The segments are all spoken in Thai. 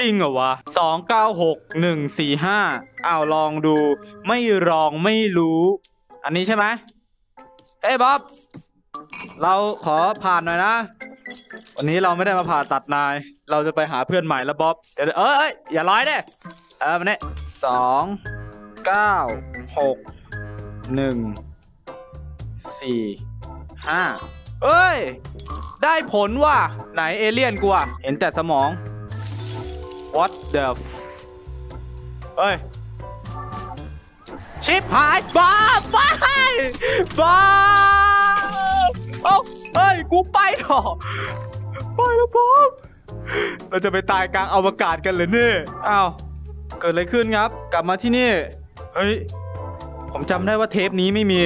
จริงเหรอวะ296145อ้าวลองดูไม่ลองไม่รู้อันนี้ใช่ไหมเฮ้ยบ๊อบเราขอผ่านหน่อยนะวันนี้เราไม่ได้มาผ่าตัดนายเราจะไปหาเพื่อนใหม่แล้วบ๊อบเดี๋ยวอย่าร้อยเด้มาเนี่ย2 9 6 1 4 5เอ้ยได้ผลว่ะไหนเอเลี่ยนกูอะเห็นแต่สมอง what the เอ้ยชิปหายบ้าบ้าบ้าโอ้เอ้ยกูไปหรอไปแล้วป๊อบเราจะไปตายกลางอวกาศกันเลยเนี่ยอ้าวเกิดอะไรขึ้นครับกลับมาที่นี่เฮ้ยผมจำได้ว่าเทปนี้ไม่มี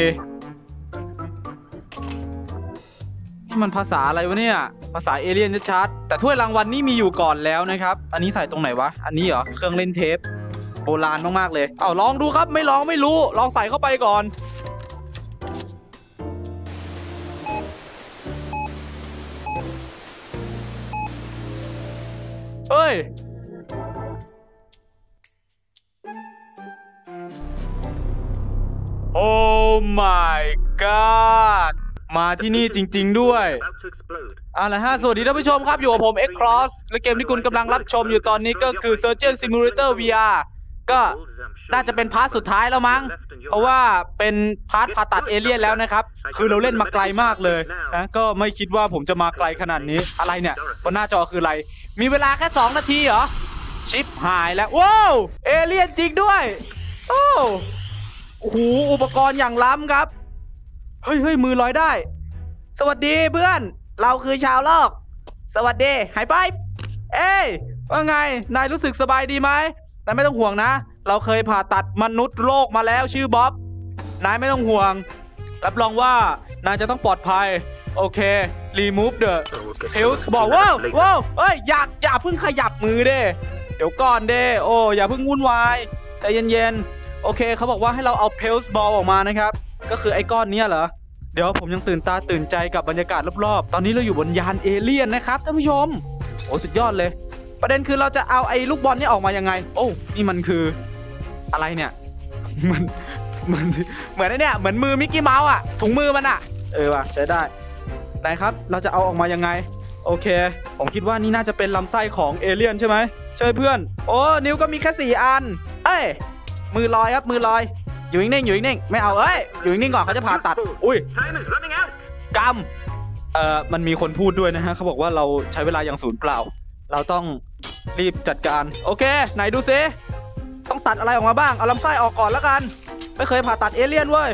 นี่มันภาษาอะไรวะเนี่ยภาษาเอเลี่ยนชัดๆแต่ถ้วยรางวัลนี่มีอยู่ก่อนแล้วนะครับอันนี้ใส่ตรงไหนวะอันนี้เหรอเครื่องเล่นเทปโบราณมากๆเลยเอาลองดูครับไม่ลองไม่รู้ลองใส่เข้าไปก่อนเฮ้ยโอ้ my god มาที่นี่จริงๆด้วยเอาล่ะฮะสวัสดีท่านผู้ชมครับอยู่กับผม X Cross และเกมที่คุณกำลังรับชมอยู่ตอนนี้ก็คือ Surgeon Simulator VR ก็น่าจะเป็นพาร์ทสุดท้ายแล้วมั้งเพราะว่าเป็นพาร์ทผ่าตัดเอเลี่ยนแล้วนะครับคือเราเล่นมาไกลมากเลยนะก็ไม่คิดว่าผมจะมาไกลขนาดนี้อะไรเนี่ยบนหน้าจอคืออะไรมีเวลาแค่2นาทีเหรอชิปหายแล้วว้าวเอเลี่ยนจริงด้วยโอ้โอ้โหอุปกรณ์อย่างล้ำครับเฮ้ยมือลอยได้สวัสดีเพื่อนเราคือชาวโลกสวัสดีไฮไฟฟ์เอ้ยว่าไงนายรู้สึกสบายดีไหมนายไม่ต้องห่วงนะเราเคยผ่าตัดมนุษย์โลกมาแล้วชื่อบ๊อบนายไม่ต้องห่วงรับรองว่านายจะต้องปลอดภัยโอเครีมูฟเดอะเฮลส์บอกว้าวเอ้ยอย่าเพิ่งขยับมือเด้เดี๋ยวก่อนเด้โอ้อย่าเพิ่งวุ่นวายใจเย็นโอเคเขาบอกว่าให้เราเอาเพลส์บอลออกมานะครับก็คือไอ้ก้อนนี้เหรอเดี๋ยวผมยังตื่นตาตื่นใจกับบรรยากาศรอบๆตอนนี้เราอยู่บนยานเอเลี่ยนนะครับท่านผู้ชมโอ้สุดยอดเลยประเด็นคือเราจะเอาไอ้ลูกบอลนี่ออกมายังไงโอ้นี่มันคืออะไรเนี่ยมันเหมือนไอ้เนี่ยเหมือนมือมิกกี้เมาส์อะถุงมือมันอะว่ะใช้ได้ไหนครับเราจะเอาออกมายังไงโอเคผมคิดว่านี่น่าจะเป็นลำไส้ของเอเลี่ยนใช่ไหมใช่เพื่อนโอ้นิ้วก็มีแค่4อันเอ้ยมือลอยครับมือลอยอยู่นิ่งๆอยู่นิ่งๆไม่เอาอยู่นิ่งๆก่อนเขาจะผ่าตัดอุ้ยกำมันมีคนพูดด้วยนะฮะเขาบอกว่าเราใช้เวลาอย่างศูนย์เปล่าเราต้องรีบจัดการโอเคไหนดูซิต้องตัดอะไรออกมาบ้างเอาลำไส้ออกก่อนแล้วกันไม่เคยผ่าตัดเอเลี่ยนเว้ย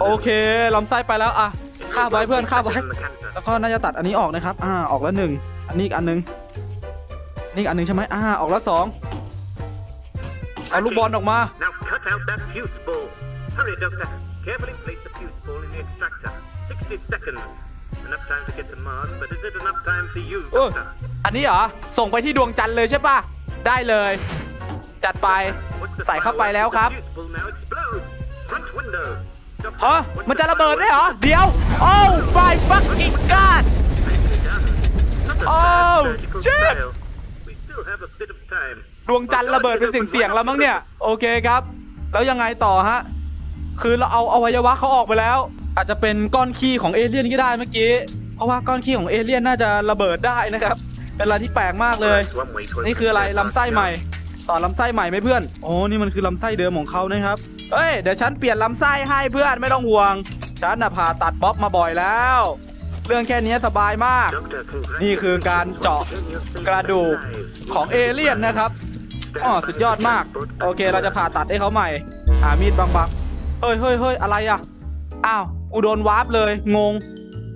โอเคลำไส้ไปแล้วอ่ะข้าวไว้เพื่อนข้าวไว้แล้วก็น่าจะตัดอันนี้ออกนะครับออกแล้ว1อันนี้อีกอันนึงนี่อันนึงใช่ไหมออกแล้ว2เอาลูกบอลออกมาอันนี้เหรอส่งไปที่ดวงจันทร์เลยใช่ป่ะได้เลยจัดไปใส่เข้าไปแล้วครับฮะมันจะระเบิดได้เหรอเดี๋ยวโอ้ไปฟักกิ้งกัดโอ้ชิบดวงจันทร์ระเบิดเป็นสิ่งเสี่ยงแล้วมั้งเนี่ยโอเคครับแล้วยังไงต่อฮะคือเราเอาอวัยวะเขาออกไปแล้วอาจจะเป็นก้อนขี้ของเอเลี่ยนก็ได้เมื่อกี้เพราะว่าก้อนขี้ของเอเลี่ยนน่าจะระเบิดได้นะครับเป็นอะไรที่แปลกมากเลยนี่คืออะไรลำไส้ใหม่ต่อลำไส้ใหม่ไหมเพื่อนโอ้นี่มันคือลำไส้เดิมของเขานะครับเอ้ยเดี๋ยวฉันเปลี่ยนลำไส้ให้เพื่อนไม่ต้องห่วงฉันน่ะผ่าตัดบ๊อบมาบ่อยแล้วเรื่องแค่นี้สบายมากนี่คือการเจาะกระดูกของเอเลี่ยนนะครับอ๋อสุดยอดมากโอเคเราจะผ่าตัดให้เขาใหม่มีดบางๆเฮ้ยอะไรอ่ะอ้าวกูโดนวาร์ปเลยงง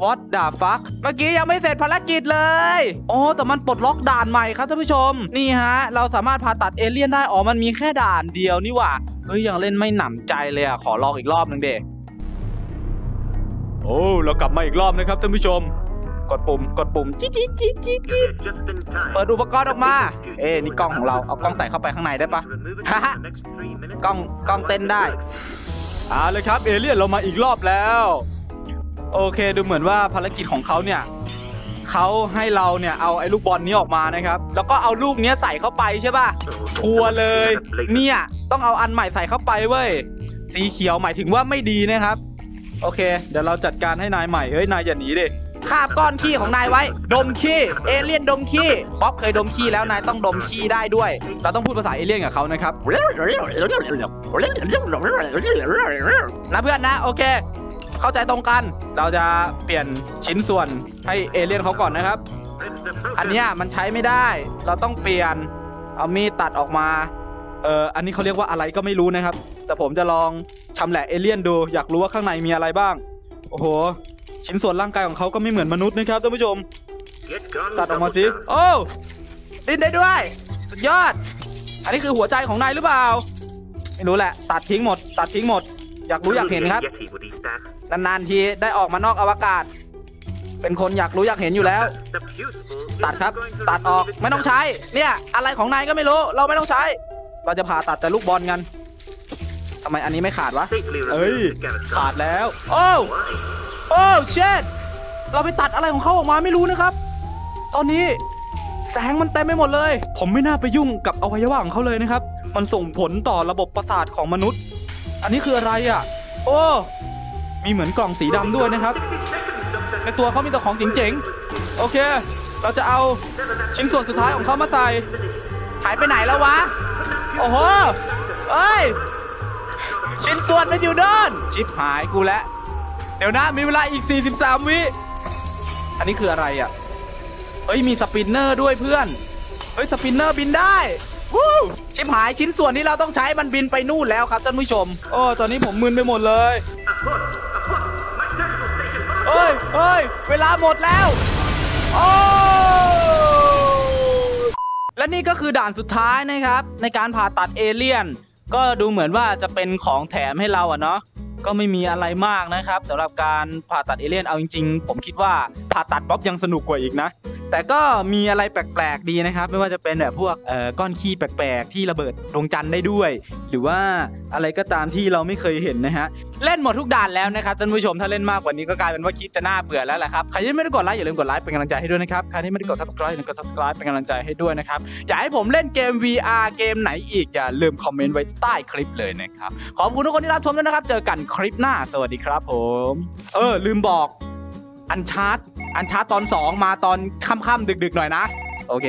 What the fuck เมื่อกี้ยังไม่เสร็จภารกิจเลยอ๋อแต่มันปลดล็อกด่านใหม่ครับท่านผู้ชมนี่ฮะเราสามารถผ่าตัดเอเลี่ยนได้อ๋อมันมีแค่ด่านเดียวนี่หว่าเฮ้ยยังเล่นไม่หนำใจเลยอ่ะขอลองอีกรอบหนึ่งเด็กโอ้เรากลับมาอีกรอบนะครับท่านผู้ชมกดปุ่มจิ๊ดจิ๊ดเปิดอุปกรณ์ออกมานี่กล้องของเราเอากล้องใส่เข้าไปข้างในได้ปะฮ่าฮ่ากล้องเต้นได้เลยครับเอเลี่ยนเรามาอีกรอบแล้วโอเคดูเหมือนว่าภารกิจของเขาเนี่ย เขาให้เราเนี่ยเอาไอ้ลูกบอลนี้ออกมานะครับแล้วก็เอาลูกเนี้ยใส่เข้าไปใช่ป่ะชัวร์เลยเนี่ยต้องเอาอันใหม่ใส่เข้าไปเว้ยสีเขียวหมายถึงว่าไม่ดีนะครับโอเคเดี๋ยวเราจัดการให้นายใหม่เฮ้ยนายอย่าหนีดิคาบก้อนขี้ของนายไว้ดมขี้เอเลี่ยนดมขี้ป๊อปเคยดมขี้แล้วนายต้องดมขี้ได้ด้วยเราต้องพูดภาษาเอเลี่ยนกับเขานะครับนะเพื่อนนะโอเคเข้าใจตรงกันเราจะเปลี่ยนชิ้นส่วนให้เอเลี่ยนเขาก่อนนะครับอันนี้มันใช้ไม่ได้เราต้องเปลี่ยนเอามีดตัดออกมาอันนี้เขาเรียกว่าอะไรก็ไม่รู้นะครับแต่ผมจะลองชำแหละเอเลี่ยนดูอยากรู้ว่าข้างในมีอะไรบ้างโอ้โหชิ้นส่วนร่างกายของเขาก็ไม่เหมือนมนุษย์นะครับท่านผู้ชมตัดออกมาสิโอ้ดิ้นได้ด้วยสุดยอดอันนี้คือหัวใจของนายหรือเปล่าไม่รู้แหละตัดทิ้งหมดตัดทิ้งหมดอยากรู้อยากเห็นครับนานๆทีได้ออกมานอกอวกาศเป็นคนอยากรู้อยากเห็นอยู่แล้วตัดครับตัดออกไม่ต้องใช้เนี่ยอะไรของนายก็ไม่รู้เราไม่ต้องใช้เราจะผ่าตัดแต่ลูกบอลกันทำไมอันนี้ไม่ขาดวะเอ้ยขาดแล้วโอ้โอ้เช็ดเราไปตัดอะไรของเขาออกมาไม่รู้นะครับตอนนี้แสงมันเต็มไปหมดเลยผมไม่น่าไปยุ่งกับอวัยวะของเขาเลยนะครับมันส่งผลต่อระบบประสาทของมนุษย์อันนี้คืออะไรอ่ะโอ้มีเหมือนกล่องสีดำด้วยนะครับในตัวเขามีแต่ของเจ๋งๆโอเคเราจะเอาชิ้นส่วนสุดท้ายของเขามาใส่หายไปไหนแล้ววะโอ้โหเอ้ยชิ้นส่วนมันอยู่ด้านชิปหายกูแล้วเดี๋ยวนะมีเวลาอีก43วิอันนี้คืออะไรอ่ะเฮ้ยมีสปินเนอร์ด้วยเพื่อนเฮ้ยสปินเนอร์บินได้วู้ชิปหายชิ้นส่วนที่เราต้องใช้มันบินไปนู่นแล้วครับท่านผู้ชมโอ้ตอนนี้ผมมึนไปหมดเลยเฮ้ยเฮ้ยเวลาหมดแล้วโอ้และนี่ก็คือด่านสุดท้ายนะครับในการผ่าตัดเอเลี่ยนก็ดูเหมือนว่าจะเป็นของแถมให้เราอะเนาะก็ไม่มีอะไรมากนะครับสำหรับการผ่าตัดเอเลี่ยนเอาจริงๆผมคิดว่าผ่าตัดบ๊อบยังสนุกกว่าอีกนะแต่ก็มีอะไรแปลกๆดีนะครับไม่ว่าจะเป็นแบบพวกก้อนขี้แปลกๆที่ระเบิดดวงจันทร์ได้ด้วยหรือว่าอะไรก็ตามที่เราไม่เคยเห็นนะฮะเล่นหมดทุกด่านแล้วนะครับท่านผู้ชมถ้าเล่นมากกว่านี้ก็กลายเป็นว่าคลิปจะน่าเบื่อแล้วแหละครับใครที่ไม่ได้กดไลค์อย่าลืมกดไลค์เป็นกำลังใจให้ด้วยนะครับใครที่ไม่ได้กด subscribe อย่าลืมกด subscribe เป็นกำลังใจให้ด้วยนะครับอยากให้ผมเล่นเกม VR เกมไหนอีกอย่าลืมคอมเมนต์ไว้ใต้คลิปเลยนะครับขอบคุณทุกคนที่รับชมด้วยนะครับเจอกันคลิปหน้าสวัสดีครับผมลืมบอกอันชาร์ตตอน2มาตอนค่ำๆดึกๆหน่อยนะโอเค